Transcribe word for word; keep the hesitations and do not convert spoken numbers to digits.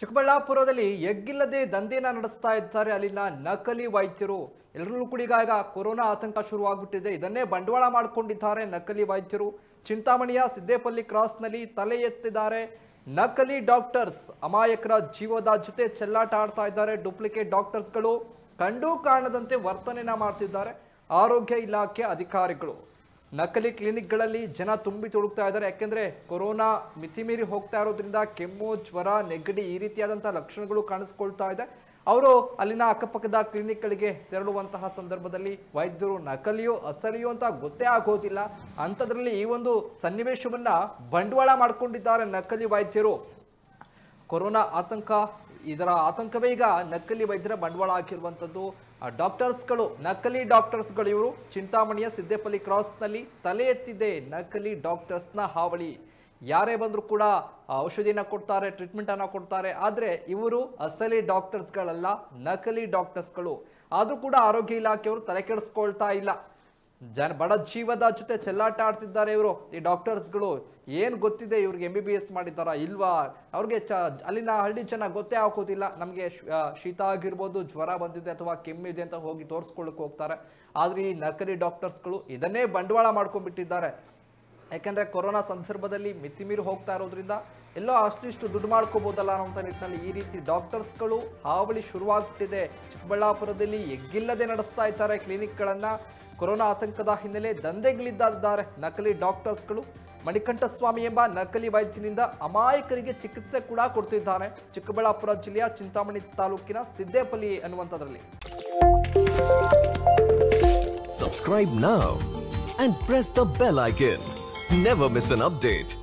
ಚಿಕ್ಕಬಳ್ಳಾಪುರದಲ್ಲಿ ಎಗ್ಗಿಲ್ಲದೆ ದಂಧೆನ ನಡೆಸ್ತಾ ಇದ್ದಾರೆ ಅಲ್ಲಿನ ನಕಲಿ ವೈದ್ಯರು ಎಲ್ಲರಲ್ಲೂ ಕೂಡ ಈಗ ಕೊರೋನಾ ಆತಂಕ ಶುರುವಾಗಿಬಿಟ್ಟಿದೆ ಇದನ್ನೇ ಬಂಡವಾಳ ಮಾಡಿಕೊಂಡಿದ್ದಾರೆ ನಕಲಿ ವೈದ್ಯರು ಚಿಂತಾಮಣಿಯ ಸಿದ್ದೇಪಲ್ಲಿ ಕ್ರಾಸ್ ನಲ್ಲಿ ತಲೆ ಎತ್ತಿದ್ದಾರೆ ನಕಲಿ ಡಾಕ್ಟರ್ಸ್ ಅಮಾಯಕರ ಜೀವದ ಜೊತೆ ಚೆಲ್ಲಾಟ ಆಡ್ತಾ ಇದ್ದಾರೆ ಡೂಪ್ಲಿಕೇಟ್ ಡಾಕ್ಟರ್ಸ್ ಗಳು ಕಂಡು ಕಾಣದಂತೆ ವರ್ತನೆನ ಮಾಡ್ತಿದ್ದಾರೆ ಆರೋಗ್ಯ ಇಲಾಖೆ ಅಧಿಕಾರಿಗಳು ನಕಲಿ ಕ್ಲಿನಿಕ್ ಗಳಲ್ಲಿ ಜನ ತುಂಬಿ ತುಳುಕ್ತಾ ಇದ್ದಾರೆ ಯಾಕೆಂದ್ರೆ ಕೊರೋನಾ ಮಿತಿಮೀರಿ ಹೋಗ್ತಾ ಇರೋದ್ರಿಂದ ಕೆಮ್ಮು ಜ್ವರ ನೆಗಡಿ ಈ ರೀತಿಯಾದಂತ ಲಕ್ಷಣಗಳು ಕಾಣಿಸಿಕೊಳ್ಳುತ್ತಾ ಇದೆ ಅವರು ಅಲ್ಲಿನ ಅಕ್ಕಪಕ್ಕದ ಕ್ಲಿನಿಕ್ ಗಳಿಗೆ ತೆರಳುವಂತಹ ಸಂದರ್ಭದಲ್ಲಿ ವೈದ್ಯರು ನಕಲಿಯೋ ಅಸಲಿಯೋ ಅಂತ ಗೊತ್ತೇ ಆಗೋದಿಲ್ಲ ಅಂತದ್ರಲ್ಲಿ ಈ ಒಂದು ಸನ್ನಿವೇಶವನ್ನ ಬಂಡವಾಳ ಮಾಡಿಕೊಂಡಿದ್ದಾರೆ ನಕಲಿ ವೈದ್ಯರು ಕೊರೋನಾ ಆತಂಕ ಇದರ ಆತಂಕವೇ ಈಗ ನಕಲಿ ವೈದ್ಯರ ಬಂಡವಾಳ ಹಾಕಿರುವಂತದ್ದು ಡಾಕ್ಟರ್ಸ್ ಗಳು ನಕಲಿ ಡಾಕ್ಟರ್ಸ್ ಗಳು ಇವರು ಚಿಂತಾಮಣಿಯ ಸಿದ್ದೇಪಲ್ಲಿ ಕ್ರಾಸ್ ನಲ್ಲಿ ತಲೆ ಎತ್ತಿದೆ ನಕಲಿ ಡಾಕ್ಟರ್ಸ್ ನ ಹಾವಳಿ ಯಾರೇ ಬಂದರೂ ಕೂಡ ಔಷಧಿನ ಕೊಡ್ತಾರೆ ಟ್ರೀಟ್ಮೆಂಟ್ ಅನ್ನ ಕೊಡ್ತಾರೆ ಆದ್ರೆ ಇವರು ಅಸಲಿ ಡಾಕ್ಟರ್ಸ್ ಗಳಲ್ಲ ನಕಲಿ ಡಾಕ್ಟರ್ಸ್ ಗಳು ಆದ್ರೂ ಕೂಡ ಆರೋಗ್ಯ ಇಲಾಖೆಯವರು ತಲೆ ಕೆಡಿಸ್ಕೊಳ್ತಾ ಇಲ್ಲ ಜನ ಬಡ ಜೀವದ ಜೊತೆ ಚೆಲ್ಲಾಟ ಆಡ್ತಿದ್ದಾರೆ ಇವರು ಈ ಡಾಕ್ಟರ್ಸ್ ಗಳು ಏನ್ ಗೊತ್ತಿದೆ ಇವ್ರಿಗೆ ಎಂ ಬಿ ಬಿ ಎಸ್ ಮಾಡಿದಾರಾ ಇಲ್ವಾ ಅವ್ರಿಗೆ ಅಲ್ಲಿನ ಹಳ್ಳಿ ಜನ ಗೊತ್ತೇ ಹಾಕೋದಿಲ್ಲ ನಮಗೆ ಶೀತ ಆಗಿರ್ಬೋದು ಜ್ವರ ಬಂದಿದೆ ಅಥವಾ ಕೆಮ್ಮಿದೆ ಅಂತ ಹೋಗಿ ತೋರಿಸ್ಕೊಳ್ಳಕ್ಕೆ ಹೋಗ್ತಾರೆ ಆದ್ರೆ ಈ ನಕಲಿ ಡಾಕ್ಟರ್ಸ್ ಗಳು ಇದನ್ನೇ ಬಂಡವಾಳ ಮಾಡ್ಕೊಂಡ್ಬಿಟ್ಟಿದ್ದಾರೆ ಯಾಕಂದ್ರೆ ಕೊರೋನಾ ಸಂದರ್ಭದಲ್ಲಿ ಮಿತಿಮೀರಿ ಹೋಗ್ತಾ ಇರೋದ್ರಿಂದ ಎಲ್ಲೋ ಅಷ್ಟಿಷ್ಟು ದುಡ್ಡು ಮಾಡ್ಕೋಬೋದಲ್ಲ ಅನ್ನೋಂಥ ನಿಟ್ಟಿನಲ್ಲಿ ಈ ರೀತಿ ಡಾಕ್ಟರ್ಸ್ಗಳು ಹಾವಳಿ ಶುರುವಾಗ್ತಿದೆ ಚಿಕ್ಕಬಳ್ಳಾಪುರದಲ್ಲಿ ಎಗ್ಗಿಲ್ಲದೆ ನಡೆಸ್ತಾ ಇದ್ದಾರೆ ಕ್ಲಿನಿಕ್ಗಳನ್ನು ಕೊರೋನಾ ಆತಂಕದ ಹಿನ್ನೆಲೆ ದಂಧೆಗಳಿದ್ದಾರೆ ನಕಲಿ ಡಾಕ್ಟರ್ಸ್ಗಳು ಮಣಿಕಂಠಸ್ವಾಮಿ ಎಂಬ ನಕಲಿ ವೈದ್ಯನಿಂದ ಅಮಾಯಕರಿಗೆ ಚಿಕಿತ್ಸೆ ಕೂಡ ಕೊಡ್ತಿದ್ದಾರೆ ಚಿಕ್ಕಬಳ್ಳಾಪುರ ಜಿಲ್ಲೆಯ ಚಿಂತಾಮಣಿ ತಾಲೂಕಿನ Siddepalli ಅನ್ನುವಂಥದ್ರಲ್ಲಿ Subscribe now and press the bell icon. Never miss an update.